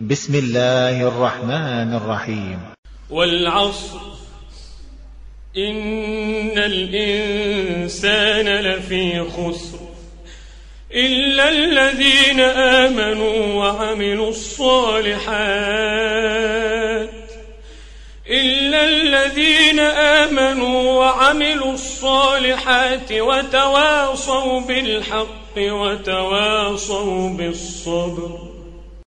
بسم الله الرحمن الرحيم. والعصر إن الإنسان لفي خسر إلا الذين آمنوا وعملوا الصالحات وتواصوا بالحق وتواصوا بالصبر